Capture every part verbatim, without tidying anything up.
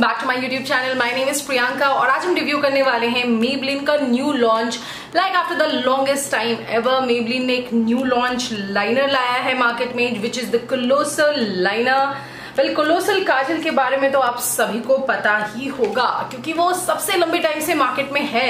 Welcome back to my YouTube channel. My name is Priyanka और आज हम रिव्यू करने वाले हैं मेबलिन का new launch. Like after the longest time ever Maybelline ने एक न्यू लॉन्च लाइनर लाया है मार्केट में, which is the colossal liner. Well colossal kajal के बारे में तो आप सभी को पता ही होगा क्योंकि वो सबसे लंबे टाइम से मार्केट में है,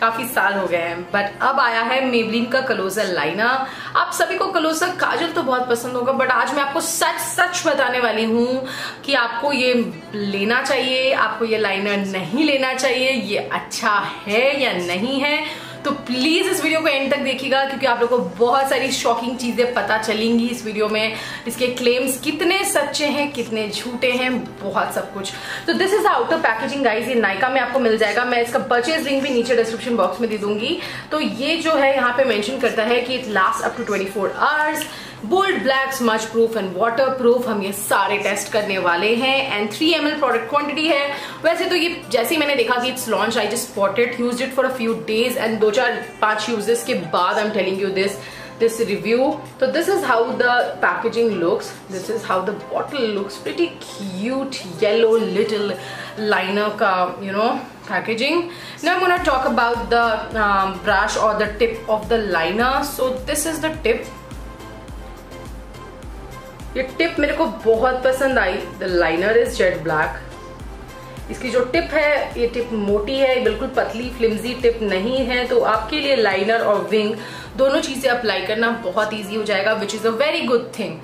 काफी साल हो गए हैं, बट अब आया है मेबलिन का कोलोसल लाइनर। आप सभी को कोलोसल काजल तो बहुत पसंद होगा, बट आज मैं आपको सच सच बताने वाली हूँ कि आपको ये लेना चाहिए, आपको ये लाइनर नहीं लेना चाहिए, ये अच्छा है या नहीं है। तो प्लीज इस वीडियो को एंड तक देखिएगा क्योंकि आप लोगों को बहुत सारी शॉकिंग चीजें पता चलेंगी इस वीडियो में। इसके क्लेम्स कितने सच्चे हैं, कितने झूठे हैं, बहुत सब कुछ। तो this is outer packaging guys, ये नायका में आपको मिल जाएगा। मैं इसका परचेज लिंक भी नीचे डिस्क्रिप्शन बॉक्स में दे दूंगी। तो ये जो है यहाँ पे मेंशन करता है कि it last up to twenty four hours, bold black, smudge proof and water proof. हम ये सारे टेस्ट करने वाले हैं and three M L product quantity है। वैसे तो ये जैसे ही मैंने देखा कि it's launch I just bought it, used it for a few days and दो चार पांच यूजेस के बाद I am telling you this this review. तो this is how the packaging looks, this is how the bottle looks, pretty cute yellow little liner का you know packaging. Now I am gonna talk about the brush और the tip of the liner. So this is the tip. ये tip मेरे को बहुत पसंद आई। The liner is jet black. इसकी जो टिप है ये टिप मोटी है, बिल्कुल पतली फ्लिम्जी टिप नहीं है, तो आपके लिए लाइनर और विंग दोनों चीजें अप्लाई करना बहुत इजी हो जाएगा, which is a very good thing.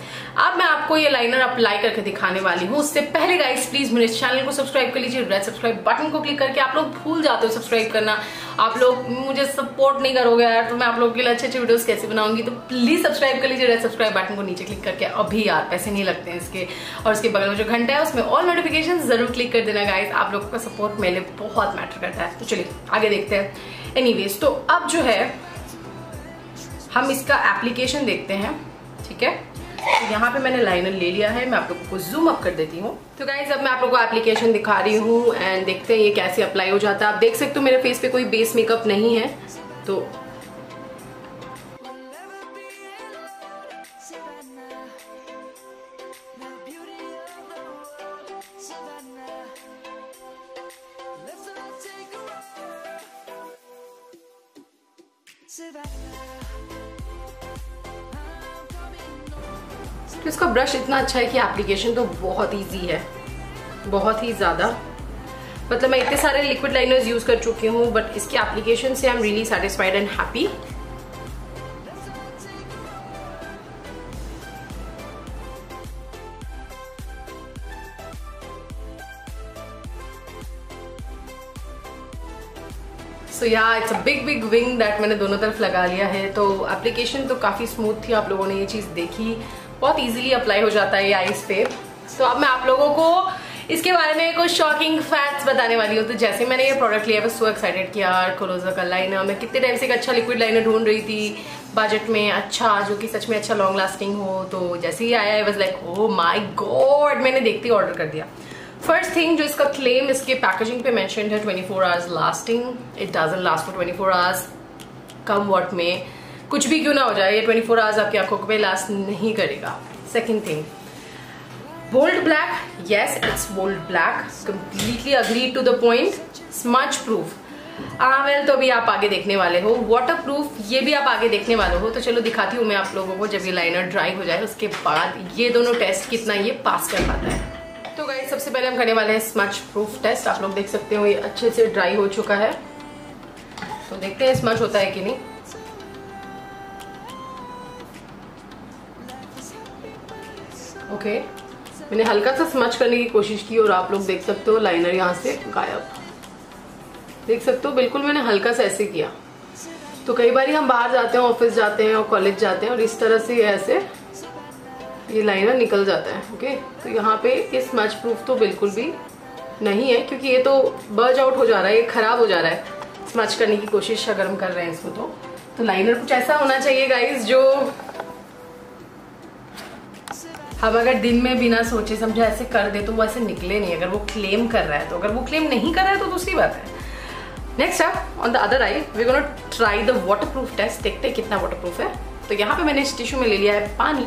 अब मैं आपको ये लाइनर अप्लाई करके दिखाने वाली हूँ। उससे पहले गाइस प्लीज मेरे चैनल को सब्सक्राइब कर लीजिए, रेड सब्सक्राइब बटन को क्लिक करके। आप लोग भूल जाते हो सब्सक्राइब करना, आप लोग मुझे सपोर्ट नहीं करोगे यार, तो मैं आप लोगों के लिए अच्छे अच्छे वीडियोस कैसे बनाऊंगी। तो प्लीज सब्सक्राइब कर लीजिए, रेड सब्सक्राइब बटन को नीचे क्लिक करके। अभी यार पैसे नहीं लगते हैं इसके, और उसके बगल में जो घंटा है उसमें ऑल नोटिफिकेशन जरूर क्लिक कर देना गाइस। आप लोगों का सपोर्ट मेरे लिए बहुत मैटर करता है। तो चलिए आगे देखते हैं। एनीवेज तो अब जो है हम इसका एप्लीकेशन देखते हैं, ठीक है। तो यहाँ पे मैंने लाइनर ले लिया है, मैं आप लोगों को जूम अप कर देती हूँ। तो गाइज अब मैं आप लोगों को एप्लीकेशन दिखा रही हूँ एंड देखते हैं ये कैसे अप्लाई हो जाता है। आप देख सकते हो मेरे फेस पे कोई बेस मेकअप नहीं है। तो तो इसका ब्रश इतना अच्छा है कि एप्लीकेशन तो बहुत इजी है, बहुत ही ज़्यादा। मतलब मैं इतने सारे लिक्विड लाइनर्स यूज़ कर चुकी हूँ, बट इसके एप्लीकेशन से I am really satisfied and happy. So yeah it's a big big wing that मैंने दोनों तरफ लगा लिया है। तो एप्लीकेशन तो काफ़ी स्मूथ थी, आप लोगों ने ये चीज़ देखी, बहुत इजीली अप्लाई हो जाता है ये आईज पे। तो so, अब मैं आप लोगों को इसके बारे में कुछ शॉकिंग फैक्ट्स बताने वाली हूँ। तो जैसे मैंने ये प्रोडक्ट लिया मैं सो एक्साइटेड कि यार कोलोसल का लाइनर, मैं कितने टाइम से एक अच्छा लिक्विड लाइनर ढूंढ रही थी बजट में, अच्छा जो कि सच में अच्छा लॉन्ग लास्टिंग हो। तो जैसे ही आया I was like oh my God, मैंने देखते ही ऑर्डर कर दिया। फर्स्ट थिंग जो इसका क्लेम इसके पैकेजिंग पे मैंशनड है, twenty four hours lasting. It doesn't last for twenty four hours come what में, कुछ भी क्यों ना हो जाए ये ट्वेंटी फोर आवर्स आपकी आंखों पे लास्ट नहीं करेगा। Second thing, bold black, yes it's bold black, completely agree to the point. Smudge proof, हाँ वेल तो अभी आप आगे देखने वाले हो। वाटर प्रूफ, ये भी आप आगे देखने वाले हो। तो चलो दिखाती हूँ मैं आप लोगों को जब ये लाइनर ड्राई हो जाए उसके बाद ये दोनों टेस्ट कितना ये पास कर पाता है। तो गाइस सबसे पहले हम करने वाले हैं स्मच प्रूफ टेस्ट। आप लोग देख सकते हो ये अच्छे से ड्राई हो चुका है, तो देखते हैं स्मच होता है कि नहीं। Okay okay. मैंने हल्का सा स्मच करने की कोशिश की और आप लोग देख सकते हो लाइनर यहाँ से गायब, देख सकते हो बिल्कुल मैंने हल्का सा ऐसे किया। तो कई बार हम बाहर जाते हैं, ऑफिस जाते हैं और कॉलेज जाते हैं और इस तरह से ऐसे ये लाइनर निकल जाता है। Okay okay? तो यहाँ पे ये स्मच प्रूफ तो बिल्कुल भी नहीं है क्योंकि ये तो बर्ज आउट हो जा रहा है, ये खराब हो जा रहा है स्मच करने की कोशिश अगर हम कर रहे हैं इसको। तो, तो लाइनर कुछ ऐसा होना चाहिए गाइज जो हम अगर दिन में बिना सोचे समझे ऐसे कर दे तो वो ऐसे निकले नहीं, अगर वो क्लेम कर रहा है तो। अगर वो क्लेम नहीं कर रहा है तो दूसरी बात है। Next up on the other eye we gonna try the water proof test, देखते हैं कितना वाटर प्रूफ है। तो यहाँ पे मैंने इस टिश्यू में ले लिया है पानी।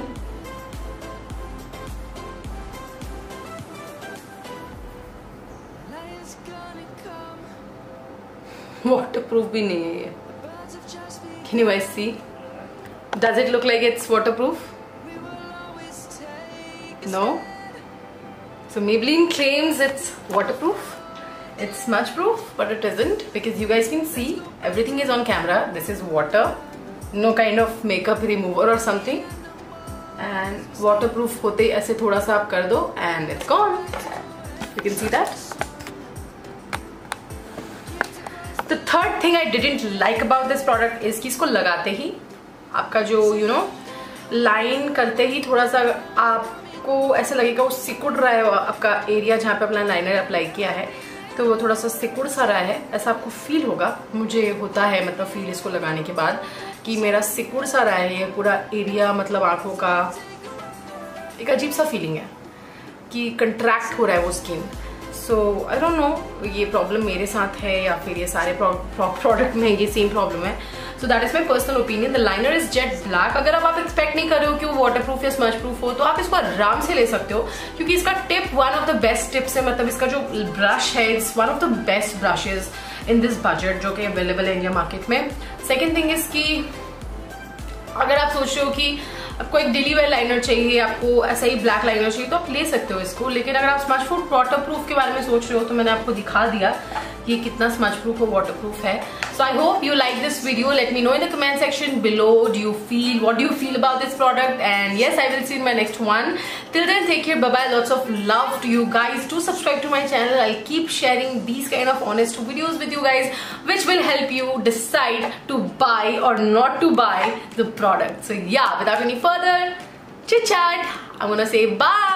वाटर प्रूफ भी नहीं है ये. Can you guys see? Does it look like it's waterproof? No. So Maybelline claims it's waterproof, it's smudge proof, but it isn't, because you guys can see everything is on camera. This is water, no kind of makeup remover or something, and waterproof होते ही ऐसे थोड़ा सा आप कर दो and it's gone. You can see that. The third thing I didn't like about this product is कि इसको लगाते ही आपका जो you know लाइन करते ही थोड़ा सा आपको ऐसा लगेगा वो सिकुड़ रहा है, आपका एरिया जहाँ पे अपना लाइनर अप्लाई किया है तो वो थोड़ा सा सिकुड़ सा रहा है, ऐसा आपको फील होगा. मुझे होता है मतलब फील इसको लगाने के बाद कि मेरा सिकुड़ सा रहा है ये पूरा एरिया, मतलब आँखों का एक अजीब सा फीलिंग है कि कंट्रैक्ट हो रहा है वो skin. So I don't know ये प्रॉब्लम मेरे साथ है या फिर ये सारे प्रोडक्ट में ये सेम प्रॉब्लम है. So that is my personal opinion. The liner is jet black. अगर आप एक्सपेक्ट नहीं कर रहे हो कि वो वाटर प्रूफ या स्मज प्रूफ हो तो आप इसको आराम से ले सकते हो, क्योंकि इसका tip one of the best tips है. मतलब इसका जो ब्रश है it's one of the best brushes in this budget जो कि अवेलेबल है इंडिया मार्केट में. सेकेंड थिंग इज कि अगर आप सोच रहे हो कि आपको एक डेली वेयर लाइनर चाहिए, आपको ऐसा ही ब्लैक लाइनर चाहिए, तो आप ले सकते हो इसको. लेकिन अगर आप स्मज प्रूफ वाटर प्रूफ के बारे में सोच रहे हो तो मैंने आपको दिखा दिया ये कितना स्मज प्रूफ और वाटर प्रूफ है. So I hope you like this video. Let me know in the comment section below. Do you feel? What do you feel about this product? And yes, I will see you in my next one. Till then, take care. Bye bye. Lots of love to you guys. Do subscribe to my channel. I'll keep sharing these kind of honest videos with you guys, which will help you decide to buy or not to buy the product. So yeah, without any further chit chat, I'm gonna say bye.